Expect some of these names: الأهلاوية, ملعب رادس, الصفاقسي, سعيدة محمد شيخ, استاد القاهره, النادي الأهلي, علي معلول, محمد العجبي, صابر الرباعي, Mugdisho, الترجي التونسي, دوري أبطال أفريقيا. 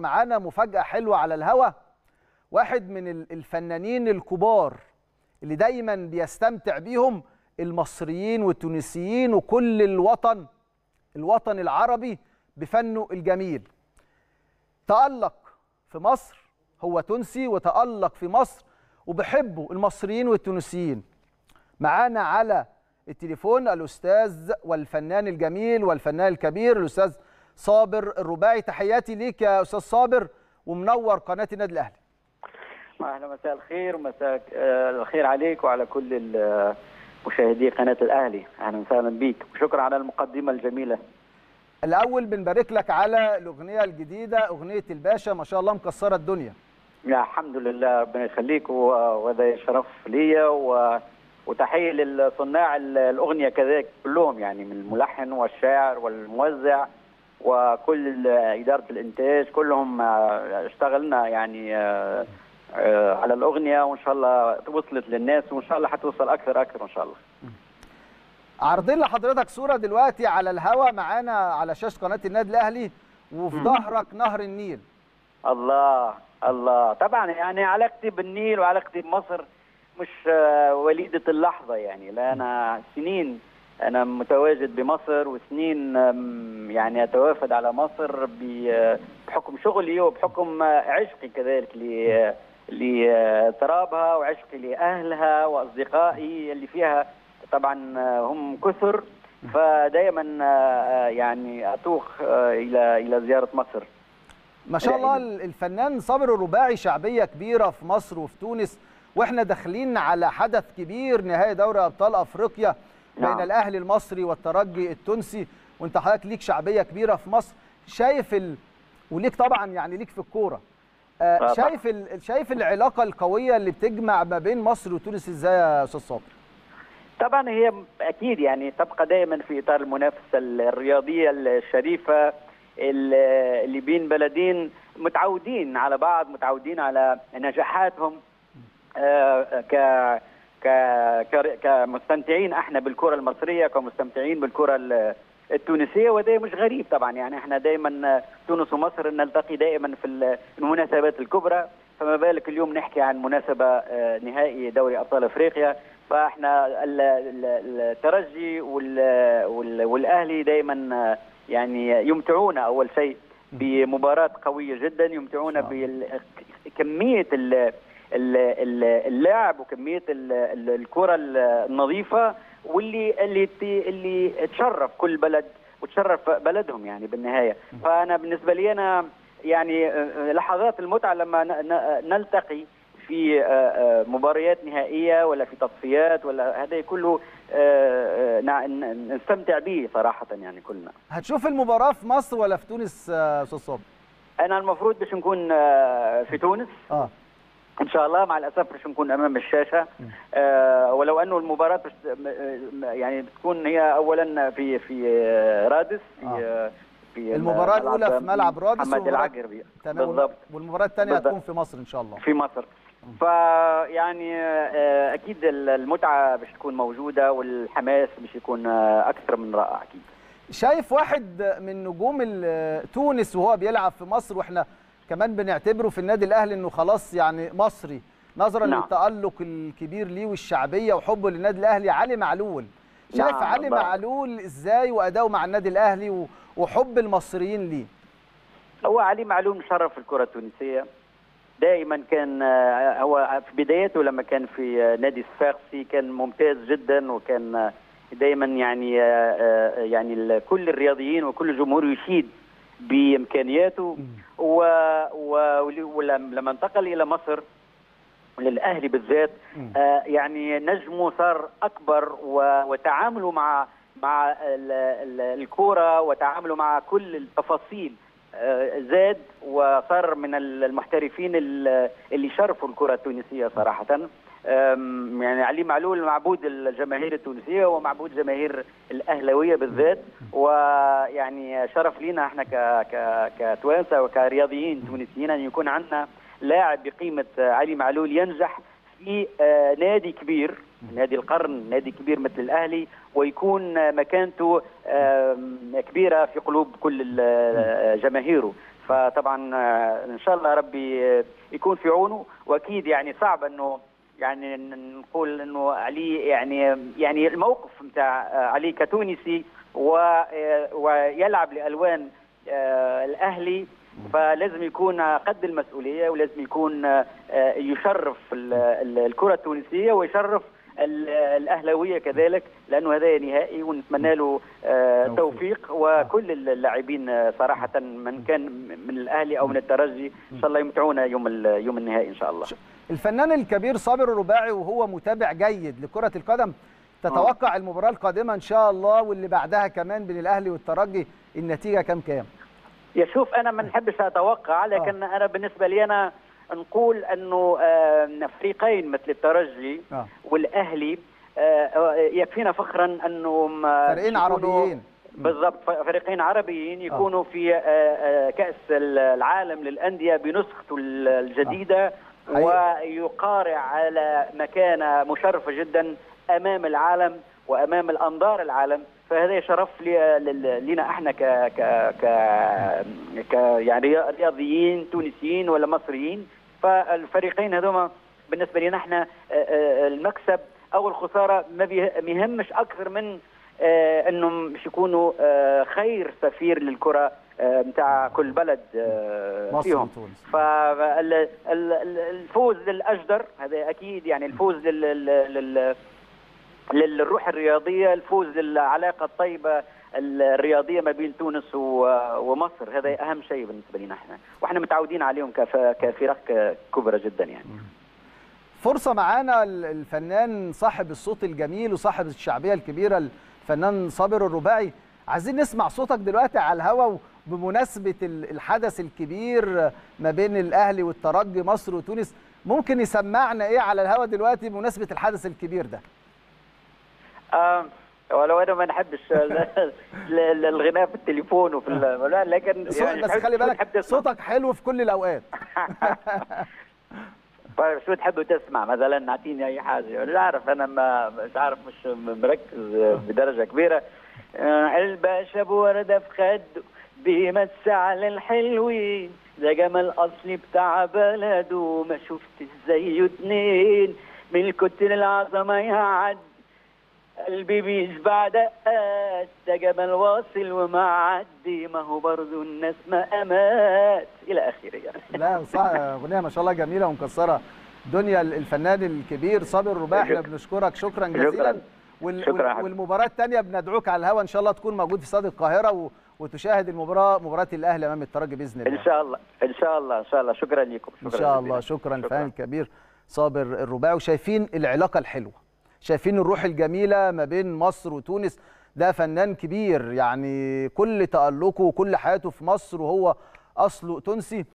معانا مفاجأة حلوة على الهوا. واحد من الفنانين الكبار اللي دايما بيستمتع بيهم المصريين والتونسيين وكل الوطن العربي بفنه الجميل. تألق في مصر، هو تونسي وتألق في مصر وبحبه المصريين والتونسيين. معانا على التليفون الأستاذ والفنان الجميل والفنان الكبير الأستاذ صابر الرباعي. تحياتي ليك يا أستاذ صابر ومنور قناة النادي الأهلي. أهلا، مساء الخير. مساء الخير عليك وعلى كل مشاهدي قناة الأهلي. أهلا وسهلا بيك وشكرا على المقدمة الجميلة. الأول بنبارك لك على الأغنية الجديدة، أغنية الباشا، ما شاء الله مكسرة الدنيا. يا الحمد لله، ربنا يخليك، وهذا شرف ليا وتحيه للصناع الأغنية كذلك كلهم، يعني من الملحن والشاعر والموزع وكل إدارة الإنتاج، كلهم اشتغلنا يعني على الأغنية، وإن شاء الله وصلت للناس وإن شاء الله هتوصل أكثر إن شاء الله. عارضين لحضرتك صورة دلوقتي على الهواء معانا على شاشة قناة النادي الأهلي وفي ظهرك نهر النيل. الله الله، طبعا يعني علاقتي بالنيل وعلاقتي بمصر مش وليدة اللحظة، يعني لا، أنا سنين أنا متواجد بمصر وسنين يعني أتوافد على مصر بحكم شغلي وبحكم عشقي كذلك لترابها وعشقي لأهلها وأصدقائي اللي فيها، طبعا هم كثر، فدايما يعني أتوق إلى زيارة مصر. ما شاء الله. الفنان صابر الرباعي شعبية كبيرة في مصر وفي تونس، واحنا داخلين على حدث كبير، نهائي دوري أبطال أفريقيا بين الأهلي المصري والترجي التونسي، وانت حضرتك ليك شعبية كبيرة في مصر. شايف وليك طبعا يعني ليك في الكورة، شايف العلاقة القوية اللي بتجمع ما بين مصر وتونس ازاي يا أستاذ صابر؟ طبعا هي أكيد يعني تبقى دائما في إطار المنافسة الرياضية الشريفة اللي بين بلدين متعودين على بعض، متعودين على نجاحاتهم كمستمتعين احنا بالكره المصريه، كمستمتعين بالكره التونسيه، وده مش غريب طبعا، يعني احنا دايما تونس ومصر نلتقي دائما في المناسبات الكبرى، فما بالك اليوم نحكي عن مناسبه نهائي دوري ابطال افريقيا، فاحنا الترجي والاهلي دايما يعني يمتعونا اول شيء بمباراه قويه جدا، يمتعونا بكميه اللاعب وكميه الكره النظيفه واللي تشرف كل بلد وتشرف بلدهم يعني بالنهايه. فانا بالنسبه لي انا يعني لحظات المتعه لما نلتقي في مباريات نهائيه ولا في تصفيات ولا، هذا كله نستمتع به صراحه يعني كلنا. هتشوف المباراه في مصر ولا في تونس يا استاذ صابر؟ انا المفروض باش نكون في تونس ان شاء الله، مع الاسف باش نكون امام الشاشه، ولو انه المباراه يعني بتكون هي اولا في رادس، في المباراه الاولى في ملعب رادس محمد العجبي بالضبط، والمباراه الثانيه هتكون في مصر ان شاء الله. في مصر فيعني اكيد المتعه باش تكون موجوده والحماس باش يكون اكثر من رائع اكيد. شايف واحد من نجوم تونس وهو بيلعب في مصر، واحنا كمان بنعتبره في النادي الاهلي انه خلاص يعني مصري نظرا للتالق الكبير ليه والشعبيه وحبه للنادي الاهلي، علي معلول. شايف علي معلول ازاي واداؤه مع النادي الاهلي وحب المصريين ليه؟ هو علي معلول مشرف في الكره التونسيه دائما، كان هو في بدايته لما كان في نادي الصفاقسي كان ممتاز جدا، وكان دائما يعني كل الرياضيين وكل الجمهور يشيد بامكانياته، ولما انتقل الى مصر للاهلي بالذات يعني نجمه صار اكبر، وتعامله مع الكوره وتعامله مع كل التفاصيل زاد، وصار من المحترفين اللي شرفوا الكره التونسيه صراحه. يعني علي معلول معبود الجماهير التونسيه ومعبود جماهير الاهلاويه بالذات، ويعني شرف لينا احنا كتوانسه وكرياضيين تونسيين ان يكون عندنا لاعب بقيمه علي معلول ينجح في نادي كبير، نادي القرن، نادي كبير مثل الاهلي، ويكون مكانته كبيره في قلوب كل جماهيره. فطبعا ان شاء الله ربي يكون في عونه. واكيد يعني صعب انه يعني نقول انه علي يعني الموقف نتاع علي كتونسي ويلعب لالوان الاهلي، فلازم يكون قد المسؤوليه ولازم يكون يشرف الكره التونسيه ويشرف الاهلاويه كذلك، لانه هذا نهائي ونتمنى له توفيق وكل اللاعبين صراحه من كان من الاهلي او من الترجي ان شاء الله يمتعونا يوم النهائي ان شاء الله. الفنان الكبير صابر الرباعي وهو متابع جيد لكره القدم، تتوقع المباراه القادمه ان شاء الله واللي بعدها كمان بين الاهلي والترجي النتيجه كام؟ يشوف انا ما نحبش اتوقع، لكن انا بالنسبه لي انا نقول انه فريقين مثل الترجي والاهلي يكفينا فخرا انهم فريقين عربيين بالضبط، فريقين عربيين يكونوا في كأس العالم للأندية بنسخته الجديدة ويقارع على مكانة مشرفة جدا امام العالم وامام الانظار العالم، فهذا شرف لنا احنا ك يعني رياضيين تونسيين ولا مصريين. فالفريقين هذوما بالنسبه لنا احنا المكسب او الخساره ما بيهمش اكثر من انهم مش يكونوا خير سفير للكره نتاع كل بلد فيهم. فالفوز للاجدر هذا اكيد، يعني الفوز للروح الرياضيه، الفوز للعلاقه الطيبه الرياضيه ما بين تونس ومصر، هذا اهم شيء بالنسبه لنا احنا، واحنا متعودين عليهم كفرق كبرى جدا يعني. فرصه معانا الفنان صاحب الصوت الجميل وصاحب الشعبيه الكبيره الفنان صابر الرباعي، عايزين نسمع صوتك دلوقتي على الهوا بمناسبه الحدث الكبير ما بين الاهلي والترجي مصر وتونس، ممكن يسمعنا ايه على الهوا دلوقتي بمناسبه الحدث الكبير ده؟ ولو انا ما نحبش الغناء في التليفون وفي لكن يعني بس خلي بالك صوتك حلو في كل الاوقات. طيب شو تحب تسمع مثلا؟ نعطيني اي حاجه. لا اعرف انا مش عارف، مش مركز بدرجه كبيره. الباشا بورده في خده بيمسع للحلوين، ده جمال اصلي بتاع بلده ما شفتش زيه اتنين، من كتر العظمه يعدي قلبي بيشبع دقات، ده جمال واصل ومعدي ما هو برضه الناس ما امات الى اخره يعني. لا صح، اغنيه ما شاء الله جميله ومكسره دنيا الفنان الكبير صابر الرباعي، احنا بنشكرك شكرا جزيلا. والمباراه الثانيه بندعوك على الهوا ان شاء الله تكون موجود في استاد القاهره وتشاهد المباراه، مباراه الاهلي امام الترجي باذن الله. ان شاء الله ان شاء الله ان شاء الله، شكرا ليكم. شكرا ان شاء الله، شكرا الفنان الكبير صابر الرباعي. وشايفين العلاقه الحلوه، شايفين الروح الجميلة ما بين مصر وتونس، ده فنان كبير يعني كل تألقه وكل حياته في مصر وهو أصله تونسي،